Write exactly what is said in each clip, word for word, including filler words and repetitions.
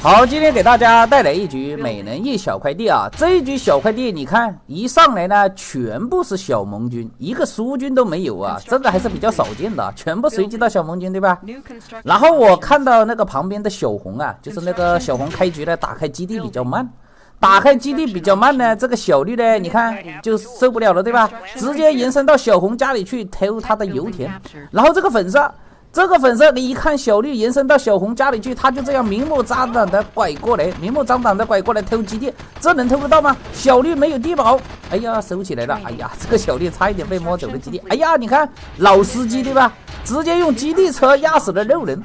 好，今天给大家带来一局每人一小块地啊！这一局小块地，你看一上来呢，全部是小盟军，一个苏军都没有啊，这个还是比较少见的，全部随机到小盟军，对吧？然后我看到那个旁边的小红啊，就是那个小红开局呢，打开基地比较慢。 打开基地比较慢呢，这个小绿呢，你看就受不了了，对吧？直接延伸到小红家里去偷他的油田，然后这个粉色，这个粉色你一看小绿延伸到小红家里去，他就这样明目张胆的拐过来，明目张胆的拐过来偷基地，这能偷得到吗？小绿没有地堡，哎呀，收起来了，哎呀，这个小绿差一点被摸走了基地，哎呀，你看老司机对吧？直接用基地车压死了肉人。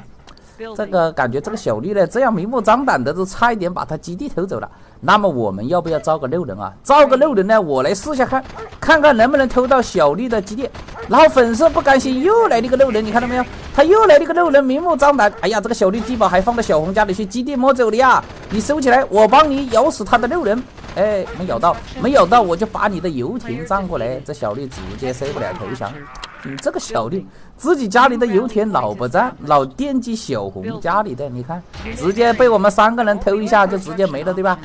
这个感觉，这个小绿呢，这样明目张胆的都差一点把他基地偷走了。那么我们要不要招个六人啊？招个六人呢，我来试下看，看看能不能偷到小绿的基地。然后粉色不甘心，又来了一个六人，你看到没有？他又来了一个六人，明目张胆。哎呀，这个小绿地堡还放到小红家里去，基地摸走了呀！你收起来，我帮你咬死他的六人。哎，没咬到，没咬到，我就把你的油田占过来。这小绿直接受不了投降。 你这个小绿，自己家里的油田老不占，老惦记小红家里的，你看，直接被我们三个人偷一下就直接没了，对吧？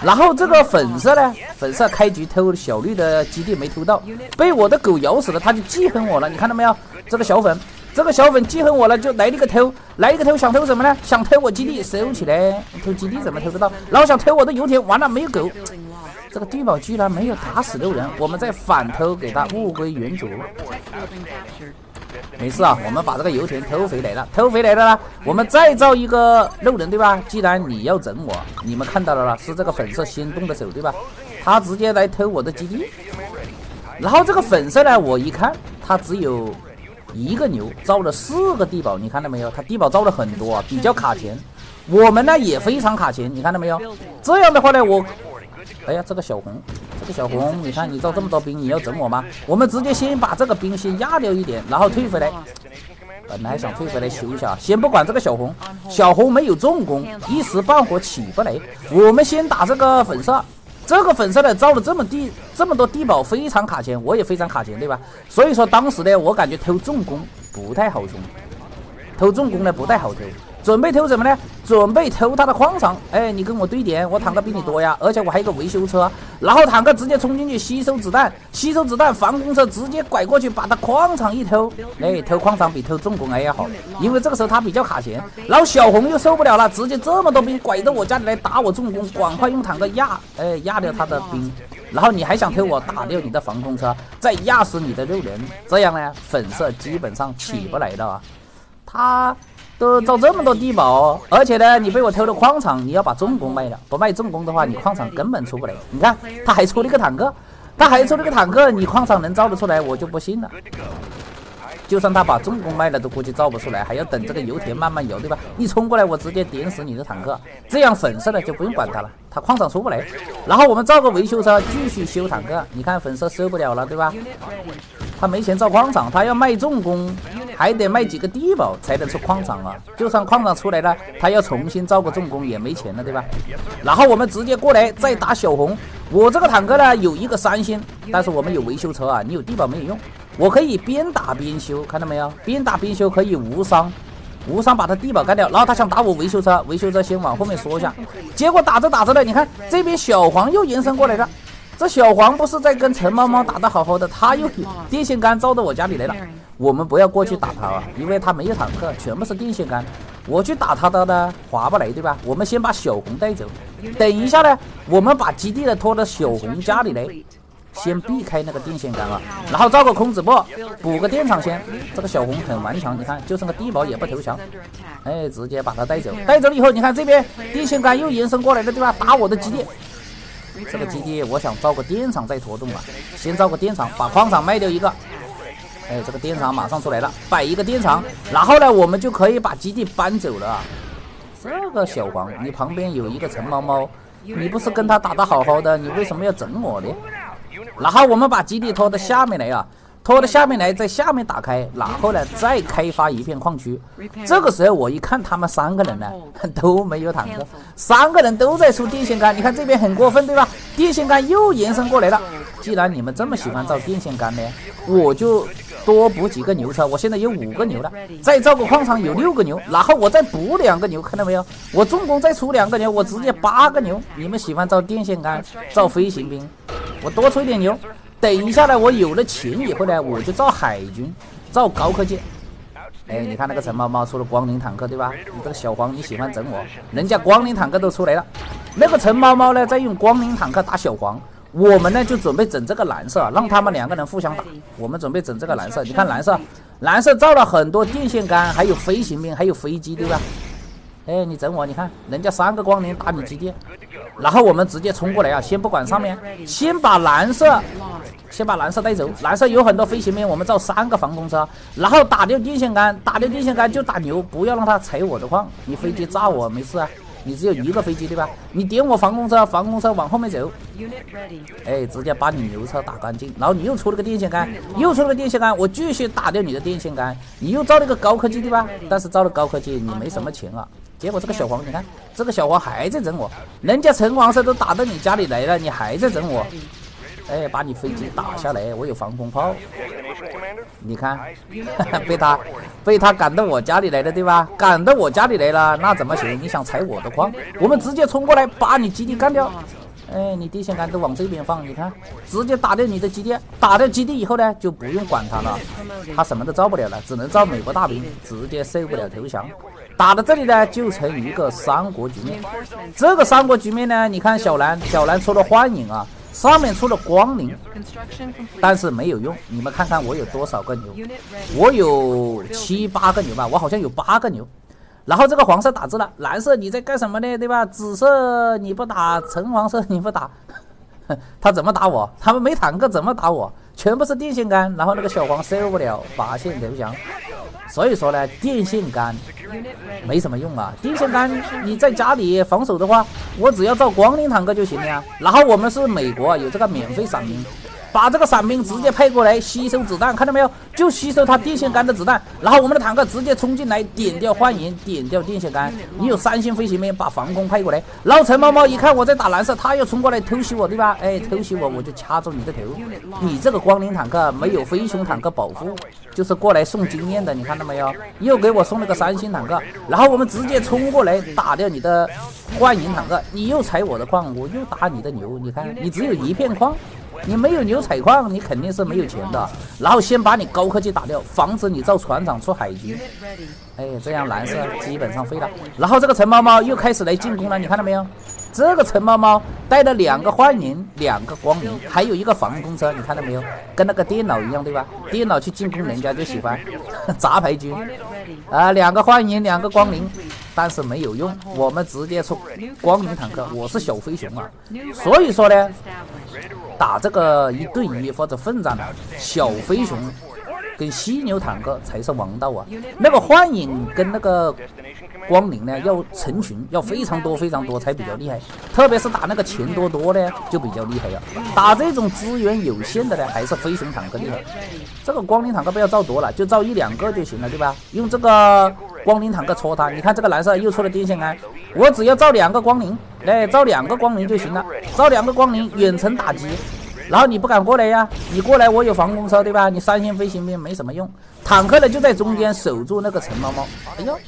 然后这个粉色呢，粉色开局偷小绿的基地没偷到，被我的狗咬死了，他就记恨我了，你看到没有？这个小粉，这个小粉记恨我了，就来一个偷，来一个偷，想偷什么呢？想偷我基地，收起来，偷基地怎么偷不到？然后想偷我的油田，完了没有狗。 这个地堡居然没有打死六人，我们再反偷给他物归原主。没事啊，我们把这个油田偷回来了，偷回来了呢，我们再造一个六人，对吧？既然你要整我，你们看到了啦，是这个粉色先动的手，对吧？他直接来偷我的基地，然后这个粉色呢，我一看他只有一个牛，造了四个地堡，你看到没有？他地堡造了很多啊，比较卡钱。我们呢也非常卡钱，你看到没有？这样的话呢，我。 哎呀，这个小红，这个小红，你看你造这么多兵，你要整我吗？我们直接先把这个兵先压掉一点，然后退回来。本来想退回来修一下，先不管这个小红，小红没有重工，一时半会起不来。我们先打这个粉色，这个粉色呢造了这么地这么多地堡，非常卡钱，我也非常卡钱，对吧？所以说当时呢，我感觉偷重工不太好冲，偷重工呢不太好偷。 准备偷什么呢？准备偷他的矿场。哎，你跟我对点，我坦克比你多呀，而且我还有个维修车。然后坦克直接冲进去吸收子弹，吸收子弹，防空车直接拐过去把他矿场一偷。哎，偷矿场比偷重工哎要好，因为这个时候他比较卡钱。然后小红又受不了了，直接这么多兵拐到我家里来打我重工，赶快用坦克压，哎压掉他的兵。然后你还想偷我，打掉你的防空车，再压死你的肉人，这样呢，粉色基本上起不来了啊，他。 都造这么多地堡，而且呢，你被我偷了矿场，你要把重工卖了，不卖重工的话，你矿场根本出不来。你看，他还出了一个坦克，他还出了一个坦克，你矿场能造得出来，我就不信了。就算他把重工卖了，都估计造不出来，还要等这个油田慢慢游，对吧？你冲过来，我直接点死你的坦克，这样粉色的就不用管他了，他矿场出不来。然后我们造个维修车，继续修坦克。你看粉色受不了了，对吧？他没钱造矿场，他要卖重工。 还得卖几个地堡才能出矿场啊！就算矿场出来了，他要重新造个重工也没钱了，对吧？然后我们直接过来再打小红。我这个坦克呢有一个三星，但是我们有维修车啊，你有地堡没有用？我可以边打边修，看到没有？边打边修可以无伤，无伤把他地堡干掉。然后他想打我维修车，维修车先往后面缩一下。结果打着打着呢，你看这边小黄又延伸过来了。 这小黄不是在跟陈猫猫打得好好的，他又电线杆照到我家里来了。我们不要过去打他啊，因为他没有坦克，全部是电线杆。我去打他的呢，划不来，对吧？我们先把小红带走，等一下呢，我们把基地呢拖到小红家里来，先避开那个电线杆啊，然后造个空子步，补个电厂先。这个小红很顽强，你看，就剩个地堡也不投降，哎，直接把他带走。带走了以后，你看这边电线杆又延伸过来了，对吧？打我的基地。 这个基地，我想造个电厂再拖动吧，先造个电厂，把矿场卖掉一个。哎，这个电厂马上出来了，摆一个电厂，然后呢，我们就可以把基地搬走了。这个小黄，你旁边有一个陈猫猫，你不是跟他打得好好的，你为什么要整我呢？然后我们把基地拖到下面来啊，拖到下面来，在下面打开，然后呢，再开发一片矿区。这个时候我一看，他们三个人呢都没有坦克。 三个人都在出电线杆，你看这边很过分，对吧？电线杆又延伸过来了。既然你们这么喜欢造电线杆呢，我就多补几个牛车，我现在有五个牛了，再造个矿场有六个牛，然后我再补两个牛，看到没有？我重工再出两个牛，我直接八个牛。你们喜欢造电线杆、造飞行兵，我多出一点牛。等一下呢，我有了钱以后呢，我就造海军，造高科技。 哎，你看那个陈猫猫出了光临坦克，对吧？你这个小黄，你喜欢整我，人家光临坦克都出来了。那个陈猫猫呢，在用光临坦克打小黄，我们呢就准备整这个蓝色，让他们两个人互相打。我们准备整这个蓝色，你看蓝色，蓝色造了很多电线杆，还有飞行兵，还有飞机，对吧？哎，你整我，你看人家三个光临打你基地，然后我们直接冲过来啊！先不管上面，先把蓝色。 先把蓝色带走，蓝色有很多飞行兵，我们造三个防空车，然后打掉电线杆，打掉电线杆就打牛，不要让它踩我的矿。你飞机炸我没事啊，你只有一个飞机对吧？你点我防空车，防空车往后面走，哎，直接把你牛车打干净。然后你又出了个电线杆，又出了个电线杆，我继续打掉你的电线杆，你又造了个高科技对吧？但是造了高科技你没什么钱啊。 结果这个小黄，你看这个小黄还在整我，人家橙黄色都打到你家里来了，你还在整我。 哎，把你飞机打下来，我有防空炮。你看，呵呵被他被他赶到我家里来了，对吧？赶到我家里来了，那怎么行？你想踩我的矿，我们直接冲过来把你基地干掉。哎，你电线杆都往这边放，你看，直接打掉你的基地。打掉基地以后呢，就不用管他了，他什么都造不了了，只能造美国大兵，直接受不了投降。 打到这里呢，就成一个三国局面。这个三国局面呢，你看小蓝，小蓝出了幻影啊，上面出了光灵，但是没有用。你们看看我有多少个牛？我有七八个牛吧，我好像有八个牛。然后这个黄色打字了，蓝色你在干什么呢？对吧？紫色你不打，橙黄色你不打，他怎么打我？他们没坦克怎么打我？全部是电线杆。然后那个小黄受不了，拔线投降。 所以说呢，电线杆没什么用啊。电线杆你在家里防守的话，我只要造光临坦克就行了呀。然后我们是美国，有这个免费伞兵，把这个伞兵直接派过来吸收子弹，看到没有？就吸收它电线杆的子弹。然后我们的坦克直接冲进来，点掉幻影，点掉电线杆。你有三星飞行兵，把防空派过来。然后陈猫猫一看我在打蓝色，他又冲过来偷袭我，对吧？哎，偷袭我我就掐住你的头。你这个光临坦克没有飞熊坦克保护。 就是过来送经验的，你看到没有？又给我送了个三星坦克，然后我们直接冲过来打掉你的幻影坦克，你又踩我的矿，我又打你的牛，你看你只有一片矿，你没有牛采矿，你肯定是没有钱的。然后先把你高科技打掉，防止你造船厂出海军。哎，这样蓝色基本上废了。然后这个陈猫猫又开始来进攻了，你看到没有？ 这个陈猫猫带了两个幻影，两个光明，还有一个防空车，你看到没有？跟那个电脑一样，对吧？电脑去进攻人家就喜欢杂牌军啊、呃，两个幻影，两个光明，但是没有用，我们直接出光明坦克，我是小飞熊啊，所以说呢，打这个一对一或者奋战的小飞熊。 跟犀牛坦克才是王道啊！那个幻影跟那个光灵呢，要成群，要非常多非常多才比较厉害。特别是打那个钱多多呢，就比较厉害了。打这种资源有限的呢，还是飞熊坦克厉害。这个光灵坦克不要造多了，就造一两个就行了，对吧？用这个光灵坦克戳它。你看这个蓝色又出了电线杆，我只要造两个光灵，哎，造两个光灵就行了。造两个光灵，远程打击。 然后你不敢过来呀？你过来，我有防空车，对吧？你三星飞行兵没什么用，坦克呢就在中间守住那个陈猫猫。哎呦，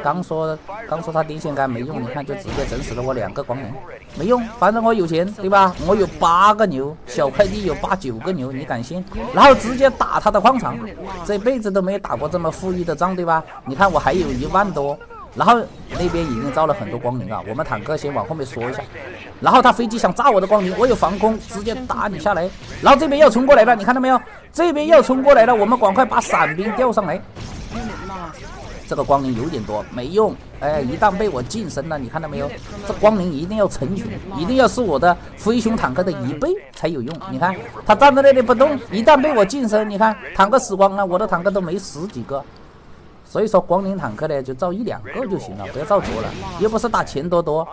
刚说刚说他电线杆没用，你看就直接整死了我两个光能，没用。反正我有钱，对吧？我有八个牛，小快递有八九个牛，你敢信？然后直接打他的矿场，这辈子都没有打过这么富裕的仗，对吧？你看我还有一万多。 然后那边已经造了很多光灵啊，我们坦克先往后面缩一下。然后他飞机想炸我的光灵，我有防空，直接打你下来。然后这边要冲过来了，你看到没有？这边要冲过来了，我们赶快把伞兵调上来。这个光灵有点多，没用。哎，一旦被我近身了，你看到没有？这光灵一定要成群，一定要是我的飞熊坦克的一倍才有用。你看他站在那里不动，一旦被我近身，你看坦克死光了，我的坦克都没十几个。 所以说，光临坦克呢，就造一两个就行了，不要造多了，又不是打钱多多。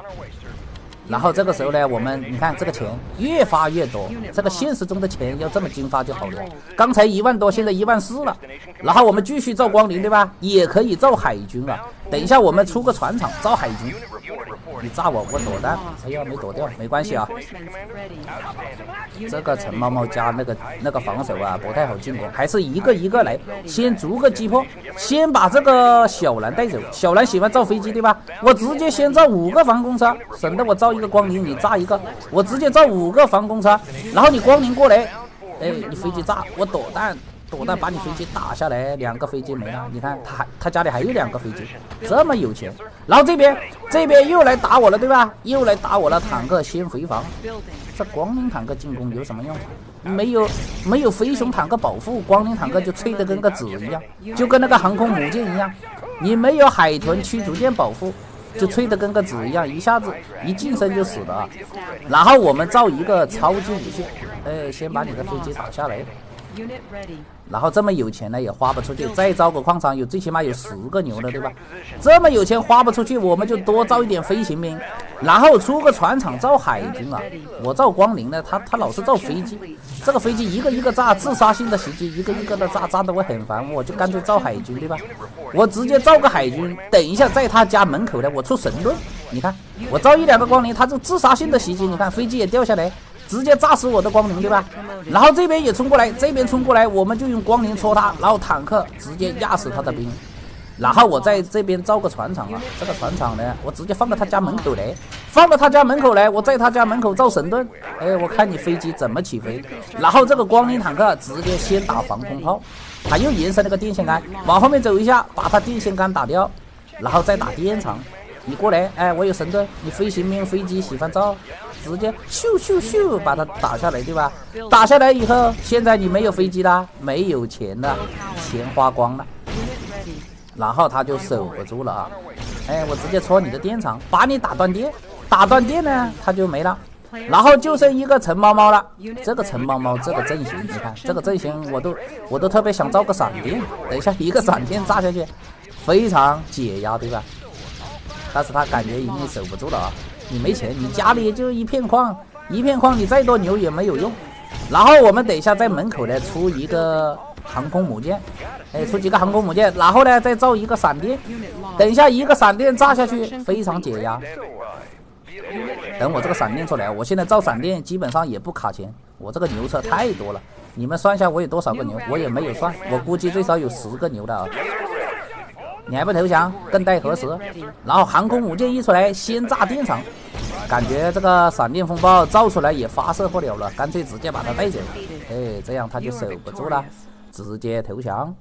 然后这个时候呢，我们你看这个钱越发越多，这个现实中的钱要这么经发就好了。刚才一万多，现在一万四了。然后我们继续造光临，对吧？也可以造海军了。等一下我们出个船厂造海军。你炸我，我躲弹。哎呀，没躲掉，没关系啊。这个陈猫猫家那个那个防守啊，不太好进攻，还是一个一个来，先逐个击破，先把这个小兰带走。小兰喜欢造飞机，对吧？我直接先造五个防空车，省得我造一个光灵，你炸一个，我直接造五个防空车，然后你光灵过来，哎，你飞机炸，我躲弹。 躲弹把你飞机打下来，两个飞机没了。你看他他家里还有两个飞机，这么有钱。然后这边这边又来打我了，对吧？又来打我了。坦克先回防，这光灵坦克进攻有什么用？没有没有飞熊坦克保护，光灵坦克就吹得跟个纸一样，就跟那个航空母舰一样。你没有海豚驱逐舰保护，就吹得跟个纸一样，一下子一近身就死了。然后我们造一个超级武器，哎，先把你的飞机打下来。 然后这么有钱呢，也花不出去，再造个矿场有最起码有十个牛了，对吧？这么有钱花不出去，我们就多造一点飞行兵，然后出个船厂造海军啊。我造光灵呢，他他老是造飞机，这个飞机一个一个炸，自杀性的袭击，一个一个的炸，炸得我很烦，我就干脆造海军，对吧？我直接造个海军，等一下在他家门口呢，我出神盾，你看我造一两个光灵，他就自杀性的袭击，你看飞机也掉下来。 直接炸死我的光灵，对吧？然后这边也冲过来，这边冲过来，我们就用光灵戳他，然后坦克直接压死他的兵。然后我在这边造个船厂啊，这个船厂呢，我直接放到他家门口来，放到他家门口来，我在他家门口造神盾。哎，我看你飞机怎么起飞。然后这个光灵坦克直接先打防空炮，他又延伸了个电线杆，往后面走一下，把他电线杆打掉，然后再打电厂。你过来，哎，我有神盾，你飞行兵飞机喜欢造。 直接咻咻咻把它打下来，对吧？打下来以后，现在你没有飞机啦，没有钱了，钱花光了，然后他就守不住了啊！哎，我直接戳你的电厂，把你打断电，打断电呢，他就没了。 然后就剩一个陈猫猫了，这个陈猫猫这个阵型，你看这个阵型，我都我都特别想造个闪电，等一下一个闪电炸下去，非常解压，对吧？但是他感觉已经守不住了啊！ 你没钱，你家里就一片矿，一片矿，你再多牛也没有用。然后我们等一下在门口呢出一个航空母舰，哎，出几个航空母舰，然后呢再造一个闪电，等一下一个闪电炸下去，非常解压。等我这个闪电出来，我现在造闪电基本上也不卡钱，我这个牛车太多了，你们算一下我有多少个牛，我也没有算，我估计最少有十个牛的啊。 你还不投降，更待何时？然后航空母舰一出来，先炸电厂，感觉这个闪电风暴造出来也发射不了了，干脆直接把它带走。哎，这样他就守不住了，直接投降。